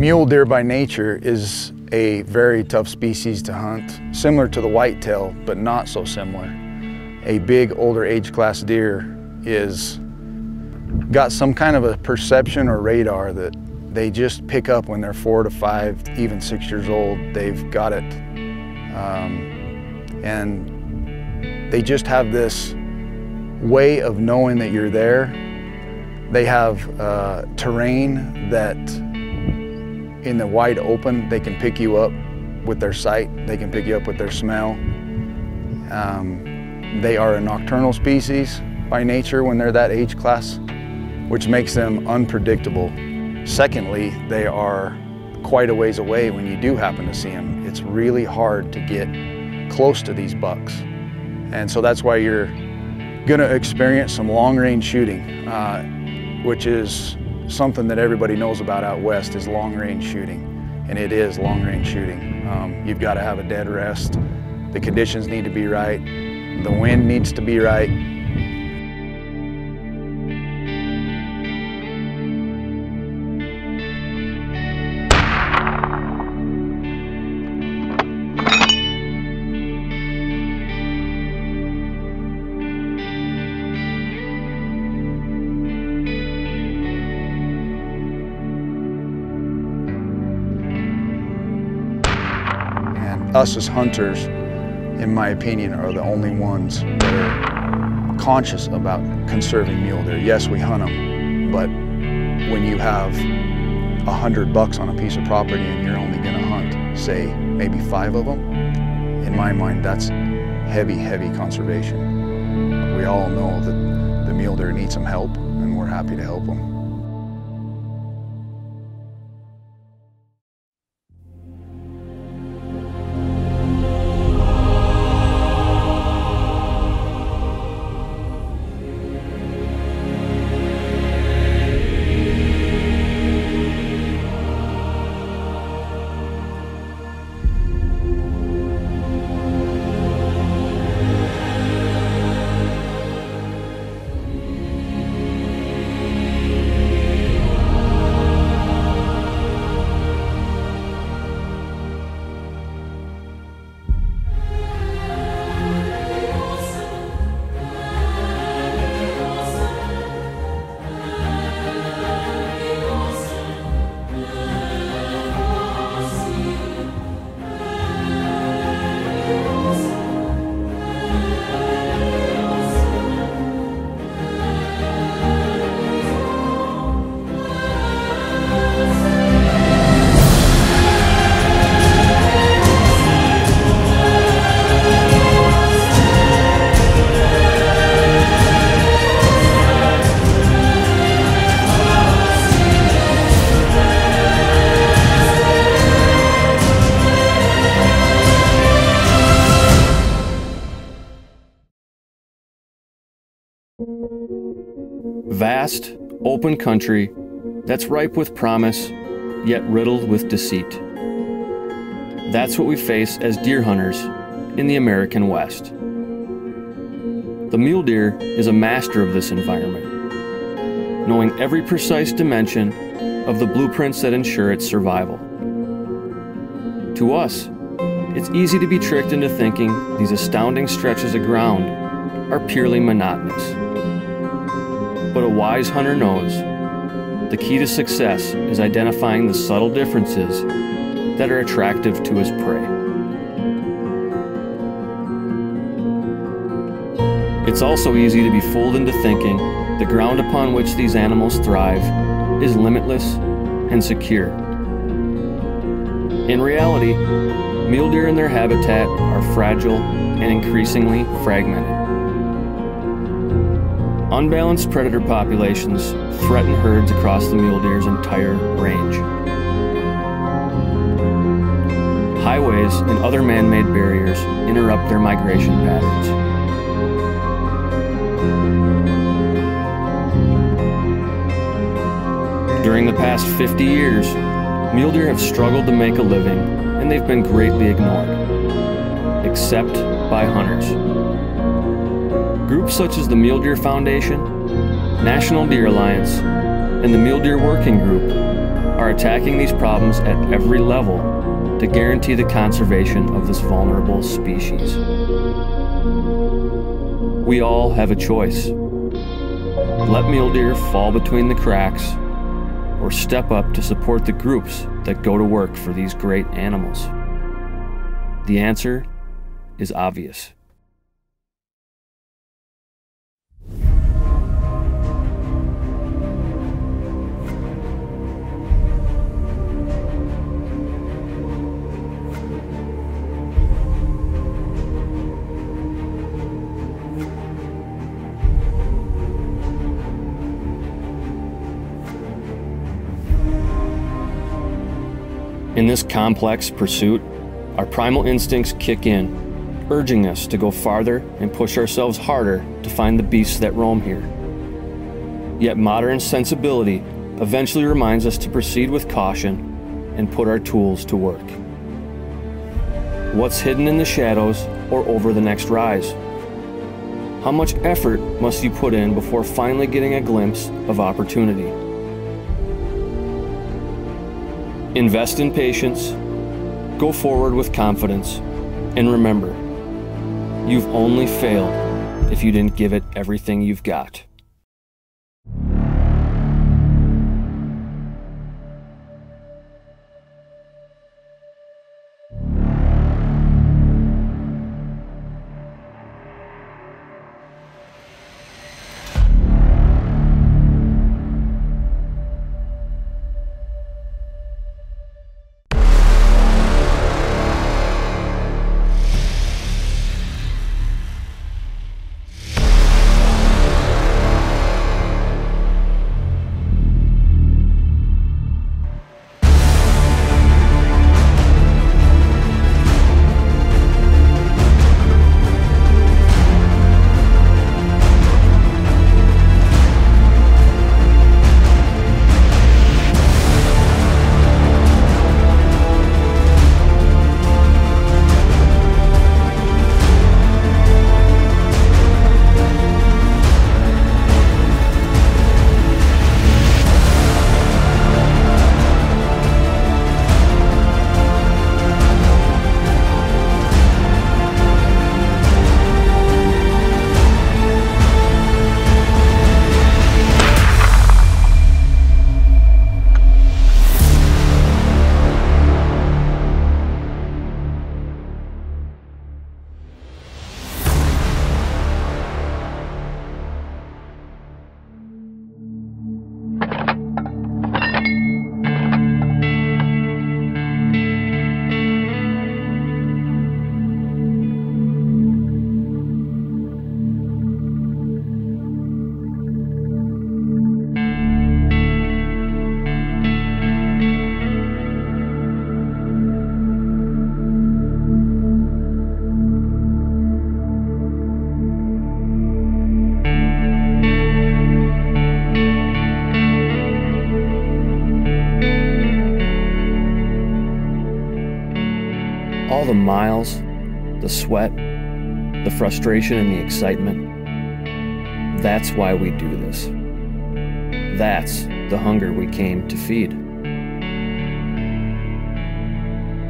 Mule deer by nature is a very tough species to hunt, similar to the whitetail, but not so similar. A big older age class deer is got some kind of a perception or radar that they just pick up when they're 4 to 5, even 6 years old. They've got it. And they just have this way of knowing that you're there. They have terrain that in the wide open, they can pick you up with their sight. They can pick you up with their smell. They are a nocturnal species by nature when they're that age class, which makes them unpredictable. Secondly, they are quite a ways away when you do happen to see them. It's really hard to get close to these bucks. And so that's why you're gonna experience some long range shooting, which is something that everybody knows about out west is long range shooting. And it is long range shooting. You've gotta have a dead rest. The conditions need to be right. The wind needs to be right. Us as hunters, in my opinion, are the only ones that are conscious about conserving mule deer. Yes, we hunt them, but when you have 100 bucks on a piece of property and you're only gonna hunt, say, maybe 5 of them, in my mind, that's heavy, heavy conservation. We all know that the mule deer needs some help, and we're happy to help them. Vast, open country that's ripe with promise, yet riddled with deceit. That's what we face as deer hunters in the American West. The mule deer is a master of this environment, knowing every precise dimension of the blueprints that ensure its survival. To us, it's easy to be tricked into thinking these astounding stretches of ground are purely monotonous. But a wise hunter knows the key to success is identifying the subtle differences that are attractive to his prey. It's also easy to be fooled into thinking the ground upon which these animals thrive is limitless and secure. In reality, mule deer and their habitat are fragile and increasingly fragmented. Unbalanced predator populations threaten herds across the mule deer's entire range. Highways and other man-made barriers interrupt their migration patterns. During the past 50 years, mule deer have struggled to make a living, and they've been greatly ignored, except by hunters. Groups such as the Mule Deer Foundation, National Deer Alliance, and the Mule Deer Working Group are attacking these problems at every level to guarantee the conservation of this vulnerable species. We all have a choice. Let mule deer fall between the cracks, or step up to support the groups that go to work for these great animals. The answer is obvious. In this complex pursuit, our primal instincts kick in, urging us to go farther and push ourselves harder to find the beasts that roam here. Yet modern sensibility eventually reminds us to proceed with caution and put our tools to work. What's hidden in the shadows or over the next rise? How much effort must you put in before finally getting a glimpse of opportunity? Invest in patience, go forward with confidence, and remember, you've only failed if you didn't give it everything you've got. All the miles, the sweat, the frustration, and the excitement. That's why we do this. That's the hunger we came to feed.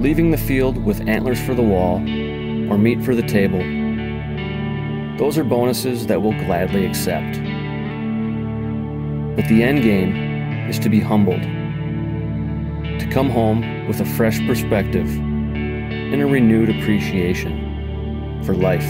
Leaving the field with antlers for the wall or meat for the table, those are bonuses that we'll gladly accept. But the end game is to be humbled, to come home with a fresh perspective and a renewed appreciation for life.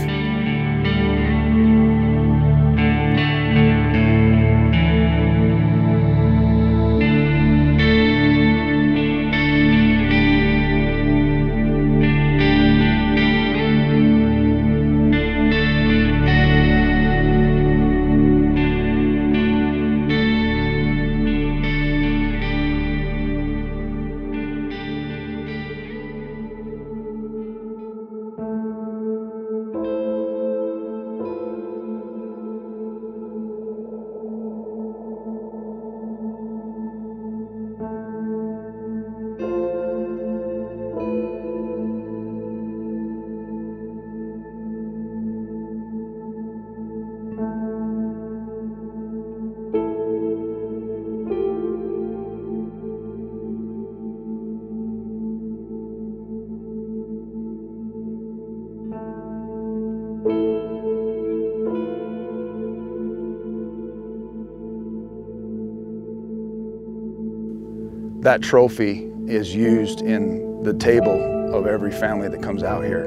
That trophy is used in the table of every family that comes out here.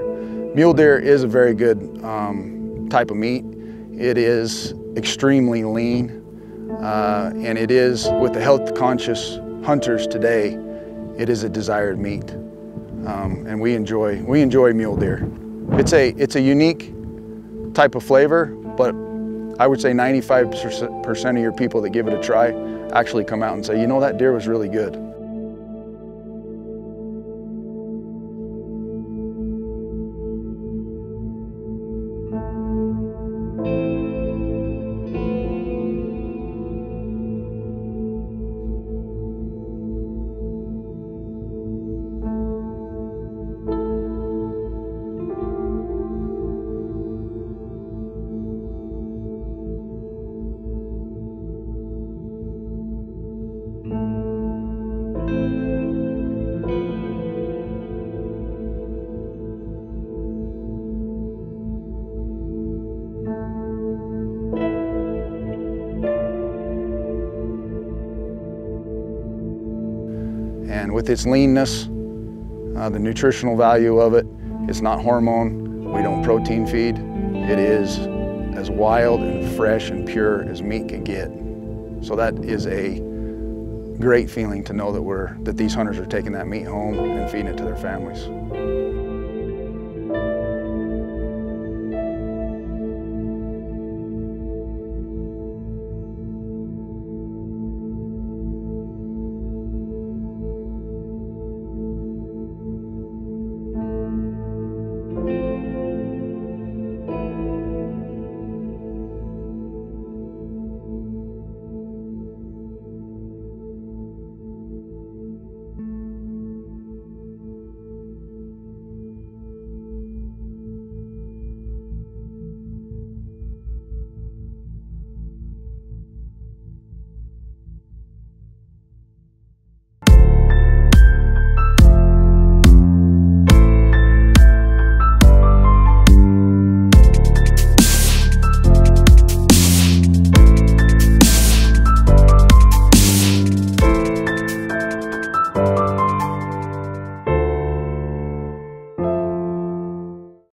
Mule deer is a very good type of meat. It is extremely lean, and it is, with the health-conscious hunters today, it is a desired meat, and we enjoy mule deer. It's a unique type of flavor, but I would say 95% of your people that give it a try actually come out and say, you know, that deer was really good. And with its leanness, the nutritional value of it, it's not hormone, we don't protein feed. It is as wild and fresh and pure as meat can get. So that is a great feeling to know that these hunters are taking that meat home and feeding it to their families.